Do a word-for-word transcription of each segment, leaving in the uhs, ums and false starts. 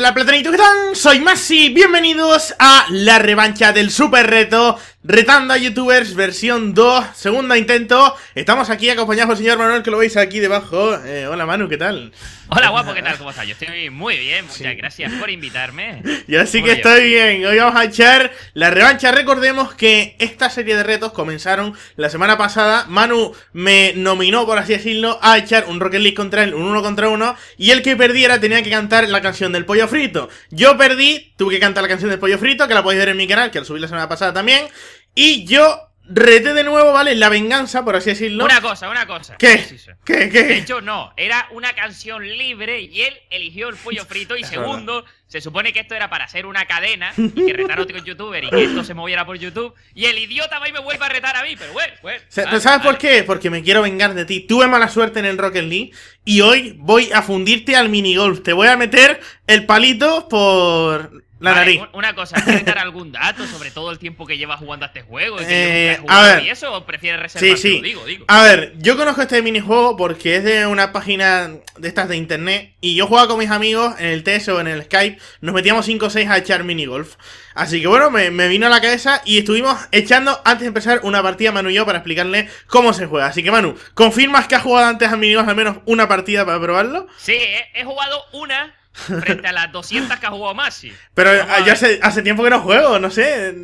Hola Platanito, ¿qué tal? Soy Masi, bienvenidos a la revancha del super reto Retando a Youtubers versión dos, segundo intento. Estamos aquí acompañados por el señor Manuel, que lo veis aquí debajo. eh, Hola Manu, ¿qué tal? Hola guapo, ¿qué tal? ¿Cómo estás? Yo estoy muy bien, muchas sí. gracias por invitarme. Yo sí que estoy bien, hoy vamos a echar la revancha. Recordemos que esta serie de retos comenzaron la semana pasada. Manu me nominó, por así decirlo, a echar un Rocket League contra él, un uno contra uno. Y el que perdiera tenía que cantar la canción del pollo frito. Yo perdí, tuve que cantar la canción del pollo frito, que la podéis ver en mi canal, que la subí la semana pasada también. Y yo reté de nuevo, ¿vale? La venganza, por así decirlo. Una cosa, una cosa. ¿Qué? Sí, sí. ¿Qué? ¿Qué? De hecho, no. Era una canción libre y él eligió el pollo frito. Y segundo, se supone que esto era para hacer una cadena y que retar a otro youtuber y que esto se moviera por YouTube. Y el idiota va y me vuelve a retar a mí, pero bueno, bueno. ¿Sabes vale. por qué? Porque me quiero vengar de ti. Tuve mala suerte en el Rocket League y hoy voy a fundirte al minigolf. Te voy a meter el palito por... La vale, nariz. Una cosa, ¿quieres dar algún dato sobre todo el tiempo que llevas jugando a este juego? ¿Y, que eh, a ver, y eso? ¿O prefieres reservarlo? Sí, sí. Digo, digo. A ver, yo conozco este minijuego porque es de una página de estas de internet. Y yo jugaba con mis amigos en el T S o en el Skype. Nos metíamos cinco o seis a echar minigolf. Así que bueno, me, me vino a la cabeza y estuvimos echando antes de empezar una partida Manu y yo para explicarle cómo se juega. Así que Manu, ¿confirmas que has jugado antes a minigolf al menos una partida para probarlo? Sí, he, he jugado una. Frente a las doscientas que ha jugado Masi. Pero yo hace, hace tiempo que no juego, no sé.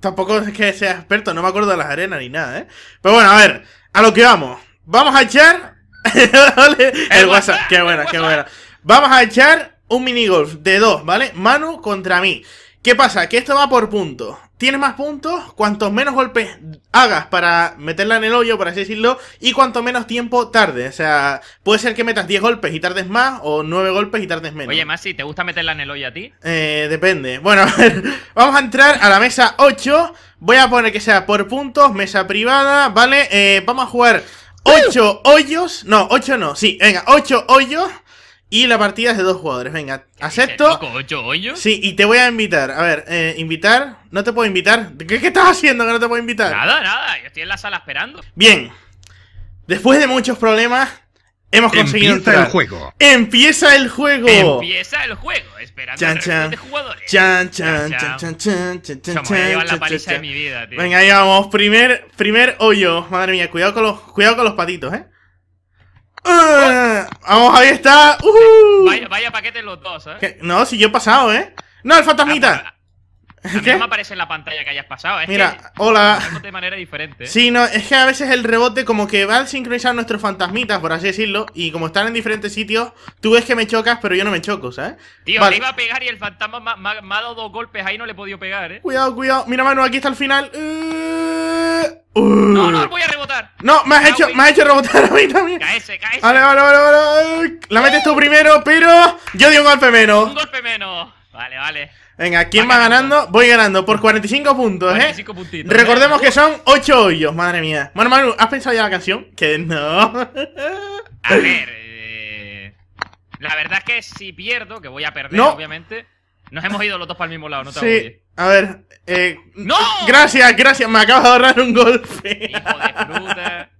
Tampoco es que sea experto, no me acuerdo de las arenas ni nada, ¿eh? Pero bueno, a ver, a lo que vamos. Vamos a echar... el, el WhatsApp, WhatsApp. Qué buena, qué buena. Vamos a echar un minigolf de dos, ¿vale? Manu contra mí. ¿Qué pasa? Que esto va por puntos. Tienes más puntos, cuantos menos golpes hagas para meterla en el hoyo, por así decirlo, y cuanto menos tiempo tardes. O sea, puede ser que metas diez golpes y tardes más, o nueve golpes y tardes menos. Oye, Masi, ¿te gusta meterla en el hoyo a ti? Eh, depende. Bueno, a ver, vamos a entrar a la mesa ocho. Voy a poner que sea por puntos, mesa privada, ¿vale? Eh, vamos a jugar ocho hoyos. No, ocho no, sí, venga, ocho hoyos. Y la partida es de dos jugadores, venga, acepto. ¿Ocho hoyos? Sí, y te voy a invitar, a ver, eh, invitar, no te puedo invitar. ¿Qué, ¿Qué estás haciendo que no te puedo invitar? Nada, nada, yo estoy en la sala esperando. Bien, después de muchos problemas, hemos conseguido Empieza entrar. el juego Empieza el juego Empieza el juego, esperando chan, chan. A de jugadores chan, chan, chan, chan, chan, chan, chan, Somos, chan, chan, la paliza chan, de mi vida, tío. Venga, ahí vamos, primer, primer hoyo, madre mía, cuidado con los, cuidado con los patitos, eh. Uh, vamos, ahí está. Uh. Vaya, vaya paquete los dos, ¿eh? ¿Qué? No, si yo he pasado, ¿eh? No, el fantasmita. A, a, a ¿Qué? No me aparece en la pantalla que hayas pasado. Es Mira, que, hola. De manera diferente, ¿eh? Sí, no, es que a veces el rebote como que va al sincronizar nuestros fantasmitas, por así decirlo. Y como están en diferentes sitios, tú ves que me chocas, pero yo no me choco, ¿sabes? Tío, vale. Me iba a pegar y el fantasma me, me, me ha dado dos golpes ahí, no le he podido pegar, ¿eh? Cuidado, cuidado. Mira, Manu, aquí está el final. Uh. No, no, voy a rebotar. No, me has, no, hecho, me has hecho rebotar a mí también. Caese, caese. Vale, vale, vale, vale. La metes tú primero, pero yo di un golpe menos. Un golpe menos. Vale, vale. Venga, ¿quién va, va ganando? ganando? Voy ganando por cuarenta y cinco puntos, cuarenta y cinco eh. Puntitos, Recordemos ¿verdad? que son ocho hoyos, madre mía. Bueno, Manu, ¿has pensado ya la canción? Que no. A ver, eh, la verdad es que si pierdo, que voy a perder, no. obviamente. Nos hemos ido los dos para el mismo lado, no te sí. voy a A ver, eh. ¡No! Gracias, gracias, me acabas de ahorrar un golpe. Hijo de fruta.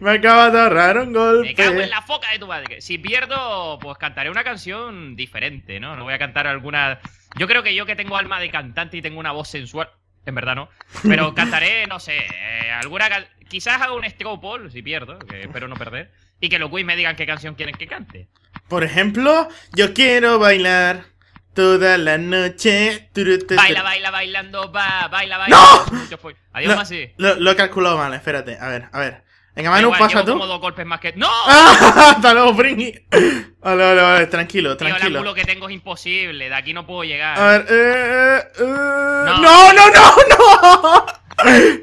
Me acabas de ahorrar un golpe. Me cago en la foca de tu madre. Si pierdo, pues cantaré una canción diferente, ¿no? No voy a cantar alguna. Yo creo que yo que tengo alma de cantante y tengo una voz sensual. En verdad no. Pero cantaré, no sé, eh, alguna can... Quizás haga un straw poll si pierdo, que espero no perder. Y que los quiz me digan qué canción quieren que cante. Por ejemplo, yo quiero bailar toda la noche. Baila, baila, bailando, va, baila, baila. ¡No! Adiós, no, Masi. Lo, lo he calculado mal, espérate. A ver, a ver. Venga, Manu, igual, pasa tú. Como dos golpes más que... ¡No! ¡Ah! ¡Hasta luego, Pringy! Vale, vale, vale, tranquilo, tranquilo. El ángulo que tengo es imposible, de aquí no puedo llegar. A ver, eh, eh, no. ¡No, no, no, no!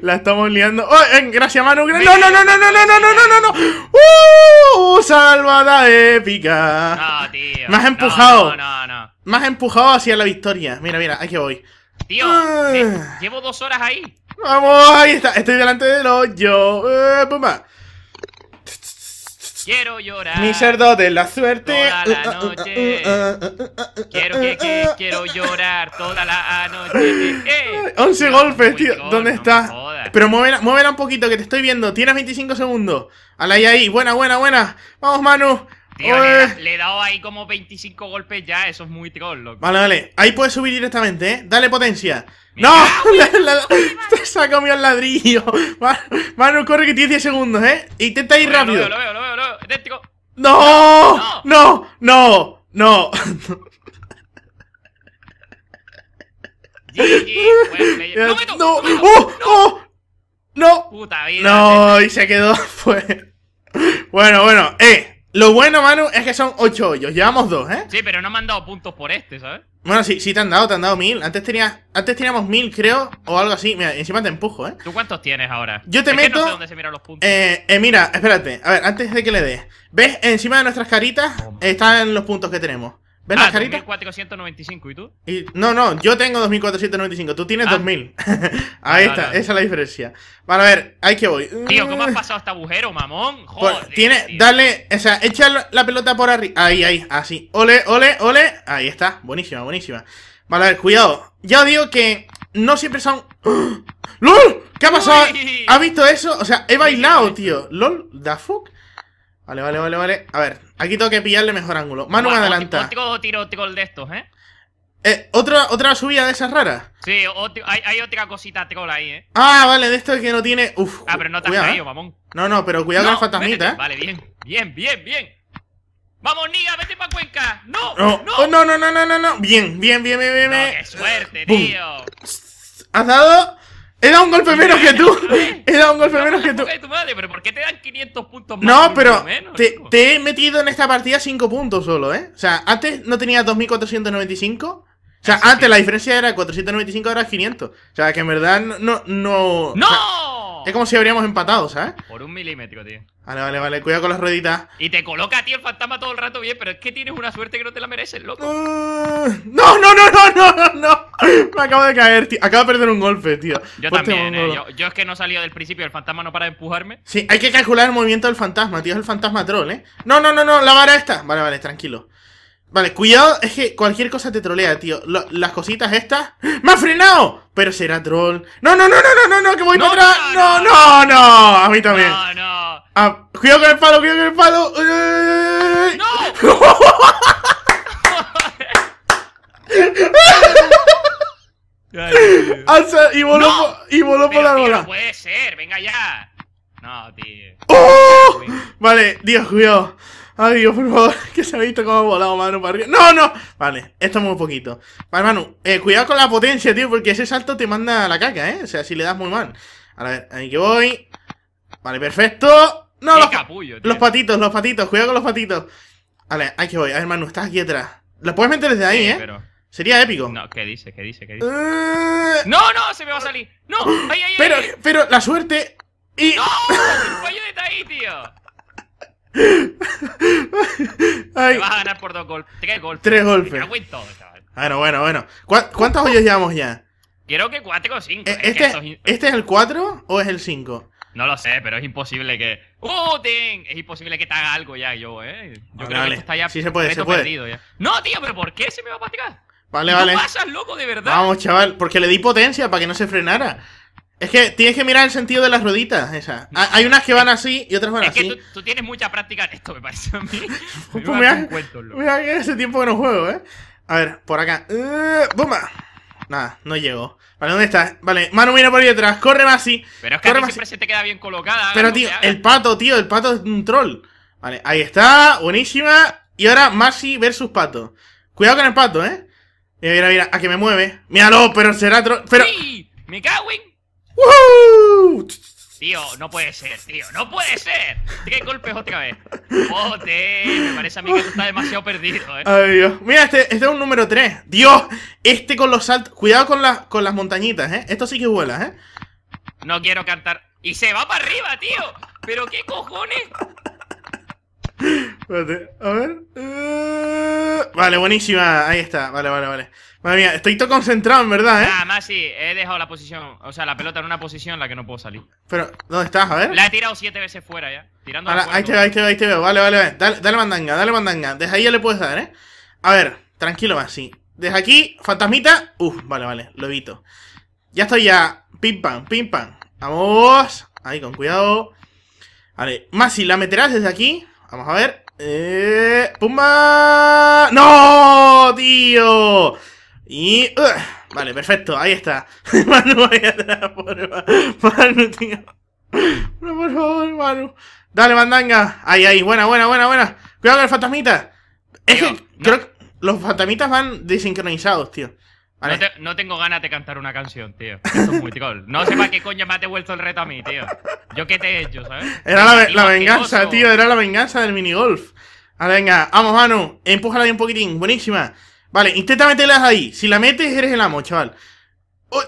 La estamos liando. Oh, eh, gracias, Manu. No, no, no, no, no, no, no, no, no, no, no. ¡Uh! Salvada épica. No, tío. Me has empujado. No, no, no, no. Me has empujado hacia la victoria. Mira, mira, aquí voy. Tío, ah. eh, llevo dos horas ahí. Vamos, ahí está. Estoy delante del hoyo. Eh, pumba. Quiero llorar. Mi cerdo de la suerte. Toda la noche. Quiero que, que quiero llorar toda la noche. Eh. once no, golpes, tío. Gol, ¿Dónde no estás? Pero muévela, muévela un poquito que te estoy viendo. Tienes veinticinco segundos. Ala, ahí, ahí. Buena, buena, buena. Vamos, Manu. Tío, le, le he dado ahí como veinticinco golpes ya. Eso es muy troll, loco. Vale, vale. Ahí puedes subir directamente, ¿eh? Dale potencia. ¡No! La, la, la, se ha comido el ladrillo. Manu, corre que tienes diez segundos, ¿eh? Intenta ir rápido. Lo veo, lo veo, lo veo. Técnico. ¡No! ¡No! ¡No! ¡No! ¡No! ¡No! ¡Oh! ¡Oh! ¡No! ¡Puta vida! ¡No! Y se quedó, pues. Bueno, bueno. Eh. Lo bueno, Manu, es que son ocho hoyos. Llevamos dos, ¿eh? Sí, pero no me han dado puntos por este, ¿sabes? Bueno, sí, sí te han dado, te han dado mil. Antes tenías, antes teníamos mil, creo, o algo así. Mira, encima te empujo, ¿eh? ¿Tú cuántos tienes ahora? Yo te es meto... Que no sé dónde se miran los puntos. Eh, eh, mira, espérate. A ver, antes de que le des. ¿Ves? Encima de nuestras caritas están los puntos que tenemos. ¿Ves ah, las caritas? dos mil cuatrocientos noventa y cinco, ¿y tú? Y, no, no, yo tengo dos mil cuatrocientos noventa y cinco, tú tienes ah. dos mil. Ahí vale, está, vale. Esa es la diferencia. Vale, a ver, ahí que voy. Tío, ¿cómo has pasado este agujero, mamón? Joder, pues, tiene, tío. Dale, o sea, echa la pelota por arriba. Ahí, ahí, así. Ole, ole, ole. Ahí está, buenísima, buenísima. Vale, a ver, cuidado. Ya os digo que no siempre son... ¡Lol! ¿Qué ha pasado? Uy. ¿Has visto eso? O sea, he bailado, tío. ¿Lol? ¿The fuck? Vale, vale, vale, vale. A ver, aquí tengo que pillarle mejor ángulo. Manu, me adelanta. Otro tiro troll de estos, ¿eh? eh ¿otra, ¿Otra subida de esas raras? Sí, otro, hay, hay otra cosita troll ahí, ¿eh? Ah, vale, de estos que no tiene... Uf. Ah, pero no te has cuidado, caído, mamón. No, no, pero cuidado no, con la fantasmita, vete, ¿eh? Vale, bien, bien, bien, bien. ¡Vamos, niga, vete pa' Cuenca! ¡No, no, no! Oh, no, no, no, no, no, no. Bien, bien, bien, bien, bien. No, ¡qué suerte, ¡Bum! Tío! ¿Has dado...? He dado un golpe menos que tú. He dado un golpe menos que tú. ¿Pero por qué te dan quinientos puntos más? No, pero te, te he metido en esta partida cinco puntos solo, ¿eh? O sea, antes no tenía dos mil cuatrocientos noventa y cinco. O sea, antes la diferencia era cuatrocientos noventa y cinco, ahora quinientos. O sea, que en verdad no... ¡No! ¡No! Es como si habríamos empatado, ¿sabes? Por un milímetro, tío. Vale, vale, vale. Cuidado con las rueditas. Y te coloca a ti el fantasma todo el rato bien, pero es que tienes una suerte que no te la mereces, loco. Uh, no, no, no, no, no, no. Me acabo de caer, tío. Acabo de perder un golpe, tío. Yo pues también, eh, yo, yo es que no he salido del principio. El fantasma no para de empujarme. Sí, hay que calcular el movimiento del fantasma, tío. Es el fantasma troll, ¿eh? No, no, no, no. La vara está. Vale, vale, tranquilo. Vale, cuidado. Es que cualquier cosa te trolea, tío. Lo, las cositas estas... ¡Me ha frenado! Pero será troll. No, no, no, no, no, no, no, que voy no, para atrás. No, no, no, no. A mí también. No, no. Ah, cuidado con el palo, cuidado con el palo. ¡No! Alza y voló, no. Por, y voló pero, por la bola. No puede ser, venga ya. No, tío. ¡Oh! Vale, Dios, cuidado. Ay, Dios, por favor, que se ha visto cómo ha volado Manu para arriba. ¡No, no! Vale, esto es muy poquito. Vale, Manu, eh, cuidado con la potencia, tío, porque ese salto te manda a la caca, ¿eh? O sea, si le das muy mal. A ver, ahí que voy. Vale, perfecto. No, los, capullo, los patitos, los patitos, cuidado con los patitos. Vale, aquí voy, a ver, Manu, estás aquí atrás. Lo puedes meter desde ahí, sí, ¿eh? Pero... Sería épico. No, ¿qué dice? ¿Qué dice? ¿Qué dice? Uh... No, no, se me va a salir. No, ahí, ahí, pero, ahí. Pero la suerte y... ¡No! ¡El cuello está ahí, tío! Ay. Te vas a ganar por dos golpes. Tres golpes. Tres golpes. Todo, bueno, bueno, bueno. ¿Cuántos hoyos llevamos ya? Quiero que cuatro o cinco. ¿Este es, que estos... ¿este es el cuatro o es el cinco? No lo sé, pero es imposible que... ¡Oh, ten! Es imposible que te haga algo ya yo, ¿eh? Yo vale, creo vale. que esto está ya sí se puede, se puede. Perdido ya. ¡No, tío! ¿Pero por qué se me va a patinar? Vale, vale. ¿Qué pasas, loco, de verdad? Vamos, chaval. Porque le di potencia para que no se frenara. Es que tienes que mirar el sentido de las rueditas esas. Hay unas que van así y otras van es así. Es que tú, tú tienes mucha práctica en esto, me parece a mí. Me pues mira, cuento, loco. Mira que hace tiempo que no juego, ¿eh? A ver, por acá. Uh, ¡Bomba! Nada, no llego. Vale, ¿dónde estás? Vale, Manu, mira por ahí detrás. Corre más así. Pero es que a ti siempre se te queda bien colocada. Pero tío, el pato, tío, el pato es un troll. Vale, ahí está, buenísima. Y ahora Maxi versus pato. Cuidado con el pato, ¿eh? Mira, mira, mira, a que me mueve. Míralo, pero será troll. Pero... ¡Sí! ¡Me cago en! ¡Woohoo! Tío, no puede ser, tío, no puede ser. Tres golpes otra vez. Joder, me parece a mí que tú estás demasiado perdido, eh. Ay, Dios. Mira, este, este es un número tres. Dios, este con los saltos. Cuidado con, la, con las montañitas, eh. Esto sí que vuelas, eh. No quiero cantar. Y se va para arriba, tío. Pero qué cojones. Espérate, a ver. Uh... Vale, buenísima. Ahí está. Vale, vale, vale. Madre mía, estoy todo concentrado, en verdad, ¿eh? Nada más sí, he dejado la posición, o sea, la pelota en una posición en la que no puedo salir. Pero, ¿dónde estás? A ver. La he tirado siete veces fuera ya. Tirando ahora, ahí te veo, ahí te veo, ahí te veo. Vale, vale, vale. Dale, dale mandanga, dale mandanga. Desde ahí ya le puedes dar, ¿eh? A ver, tranquilo, más, sí. Desde aquí, fantasmita. Uf, vale, vale, lo evito. Ya estoy ya. Pim, pam, pim, pam. Vamos. Ahí, con cuidado. Vale, más si la meterás desde aquí. Vamos a ver. Eh, ¡Pumba! ¡No, tío! Y... Uh, vale, perfecto, ahí está. Manu, ahí atrás, por Manu, tío. No, por favor, Manu. Dale, mandanga. Ahí, ahí, buena, buena, buena, buena. Cuidado con el fantasmita. Es que no. Creo que los fantasmitas van desincronizados, tío. Vale. No, te, no tengo ganas de cantar una canción, tío. Esto es muy troll. No sé para qué coño me has devuelto el reto a mí, tío. Yo qué te he hecho, ¿sabes? Era la, la venganza, tío. Era la venganza del minigolf. A ver, venga. Vamos, Manu. Empújala ahí un poquitín. Buenísima. Vale, intenta meterlas ahí. Si la metes, eres el amo, chaval. ¡Oh!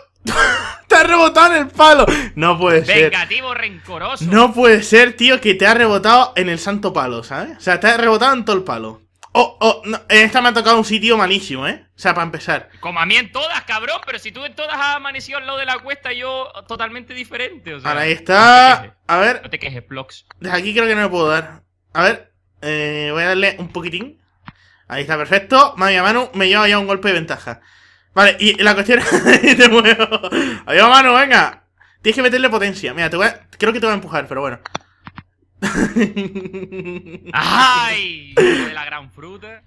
¡Te ha rebotado en el palo! No puede ser. Vengativo, rencoroso. No puede ser, tío, que te ha rebotado en el santo palo, ¿sabes? O sea, te ha rebotado en todo el palo. Oh, oh, no, esta me ha tocado un sitio malísimo, ¿eh? O sea, para empezar. Como a mí en todas, cabrón, pero si tú en todas has amanecido al lado de la cuesta, yo totalmente diferente, o sea. Ahora ahí está. A ver. No te quejes, Blox. Desde aquí creo que no me puedo dar. A ver, eh, voy a darle un poquitín. Ahí está, perfecto. Madre mía, Manu, me lleva ya un golpe de ventaja. Vale, y la cuestión es... te muevo. Adiós, Manu, venga. Tienes que meterle potencia. Mira, te voy a... creo que te voy a empujar, pero bueno. ¡Ay! De la gran fruta.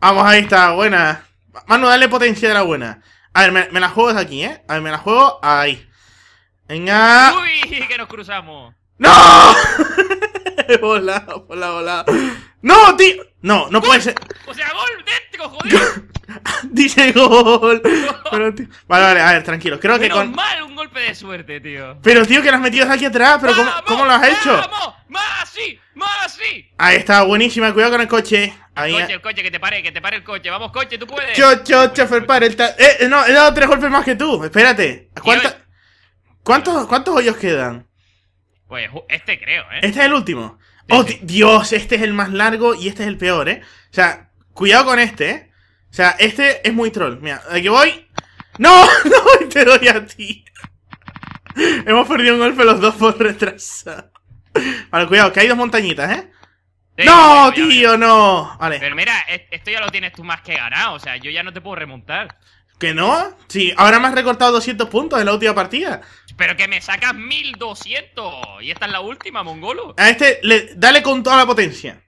Vamos, ahí está, buena. Manu, dale potencia de la buena. A ver, me, me la juego desde aquí, ¿eh? A ver, me la juego ahí. Venga. ¡Uy! Que nos cruzamos. ¡No! Hola, hola, hola. ¡No, tío! No, no puede ser. O sea, gol dentro, joder. Dice gol. Pero, tío... Vale, vale, a ver, tranquilo. Creo Menos que con. Mal, un golpe de suerte, tío. Pero, tío, que lo has metido aquí atrás. Pero, ¿cómo, ¿cómo lo has hecho? ¡Vamos! ¡Más así! ¡Más así! Ahí está, buenísima. Cuidado con el coche. Ahí. El coche, el coche, que te pare, que te pare el coche. Vamos, coche, tú puedes. Yo, yo, chofer, pare. El ta... Eh, no, he dado tres golpes más que tú. Espérate. ¿Cuánta... ¿Cuántos, ¿Cuántos hoyos quedan? Pues este creo, ¿eh? Este es el último. Oh, Dios, este es el más largo y este es el peor, ¿eh? O sea, cuidado con este, ¿eh? O sea, este es muy troll. Mira, aquí voy. ¡No! ¡No! Te doy a ti. Hemos perdido un golpe los dos por retrasar. Vale, cuidado, que hay dos montañitas, ¿eh? Sí, ¡no, tío, tío, no! Vale. Pero mira, esto ya lo tienes tú más que ganado. O sea, yo ya no te puedo remontar. ¿Que no? Sí, ahora me has recortado doscientos puntos en la última partida. Pero que me sacas mil doscientos. Y esta es la última, mongolo. A este, le, dale con toda la potencia.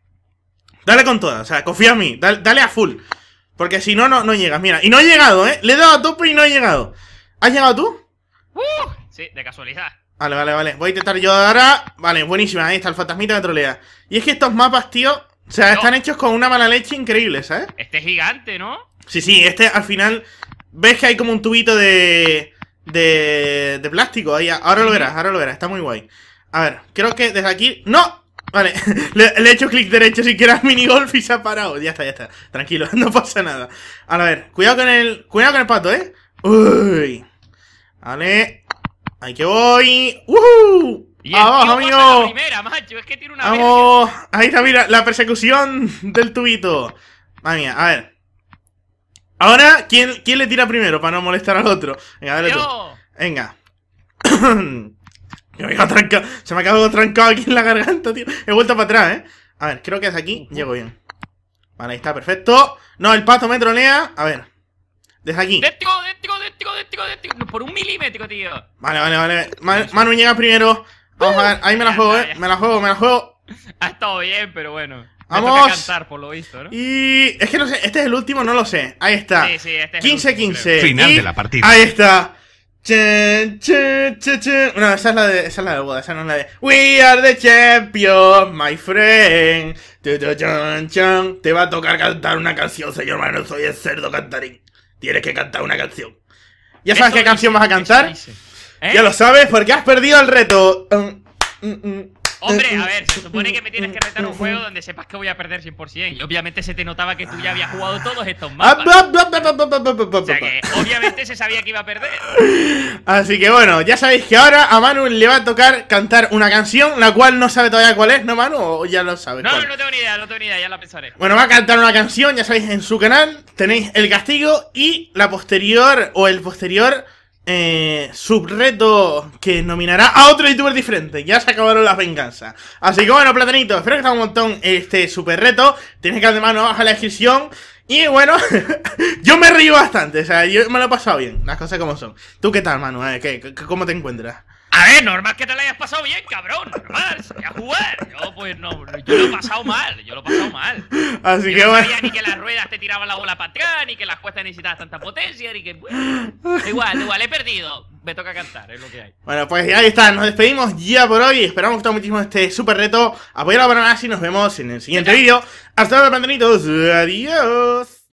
Dale con toda, o sea, confía en mí. Dale, dale a full. Porque si no, no, no llegas, mira. Y no he llegado, ¿eh? Le he dado a tope y no he llegado. ¿Has llegado tú? Uh, sí, de casualidad. Vale, vale, vale. Voy a intentar yo ahora. Vale, buenísima. Ahí está el fantasmita de trolea. Y es que estos mapas, tío, o sea, no. Están hechos con una mala leche increíble, ¿sabes? Este es gigante, ¿no? Sí, sí, este al final... ¿Ves que hay como un tubito de... De... De plástico? Ahí, ahora lo verás, ahora lo verás. Está muy guay. A ver, creo que desde aquí... ¡No! Vale, le, le he hecho clic derecho si quieras minigolf y se ha parado. Ya está, ya está. Tranquilo, no pasa nada. A ver, cuidado con el... Cuidado con el pato, ¿eh? Uy. Vale. Ahí que voy. ¡Woohoo! Y abajo, amigo. La primera, macho. Es que tiene una... Vamos. Ahí está, mira. La persecución del tubito. Madre mía, a ver. Ahora, ¿quién, ¿quién le tira primero para no molestar al otro? Venga, dale tú. Venga. Me acabo trancado. Se me ha quedado trancado aquí en la garganta, tío. He vuelto para atrás, ¿eh? A ver, creo que desde aquí uh-huh. llego bien. Vale, ahí está, perfecto. No, el pato me trolea. A ver. Desde aquí. Dentro, dentro, dentro, dentro, dentro. Por un milímetro, tío. Vale, vale, vale. Man, Manu llega primero. Vamos a ver. Ahí me la juego, ¿eh? Me la juego, me la juego. Ha estado bien, pero bueno. Vamos. Cantar, por lo visto, ¿no? Y es que no sé, este es el último, no lo sé. Ahí está. Sí, sí, este es quince quince. Final y... de la partida. Ahí está. Che, che, che, che. No, esa es la de, esa es la de boda, esa no es la de. We are the champions, my friend. Te va a tocar cantar una canción, señor Manuel, soy el cerdo cantarín. Tienes que cantar una canción. ¿Ya sabes qué canción vas a cantar? ¿Eh? Ya lo sabes porque has perdido el reto. Mm, mm, mm. Hombre, a ver, se supone que me tienes que retar un juego donde sepas que voy a perder cien por ciento. Y obviamente se te notaba que tú ya habías jugado todos estos mapas. O sea que obviamente se sabía que iba a perder. Así que bueno, ya sabéis que ahora a Manu le va a tocar cantar una canción, la cual no sabe todavía cuál es, ¿no, Manu? O ya lo sabes. No, cuál. no tengo ni idea, no tengo ni idea, ya la pensaré. Bueno, va a cantar una canción, ya sabéis, en su canal tenéis el castigo y la posterior, o el posterior... Eh, subreto que nominará a otro youtuber diferente. Ya se acabaron las venganzas. Así que bueno, Platanito, espero que te haya gustado un montón este super reto. Tienes que darle mano abajo a la descripción. Y bueno, yo me río bastante. O sea, yo me lo he pasado bien. Las cosas como son. ¿Tú qué tal, Manu? ¿Eh? ¿Qué, qué, ¿Cómo te encuentras? A ver, normal que te la hayas pasado bien, cabrón. Normal, sabía jugar. Yo, pues no, yo lo he pasado mal, yo lo he pasado mal. Así yo que no sabía bueno. Ni que las ruedas te tiraban la bola para atrás, ni que las cuestas necesitabas tanta potencia, ni que... Bueno, igual, igual, he perdido. Me toca cantar, es lo que hay. Bueno, pues ya está, nos despedimos ya por hoy. Esperamos que os gustado muchísimo este super reto. Apoyar a la banana y nos vemos en el siguiente vídeo. Hasta luego, Platanitos. Adiós.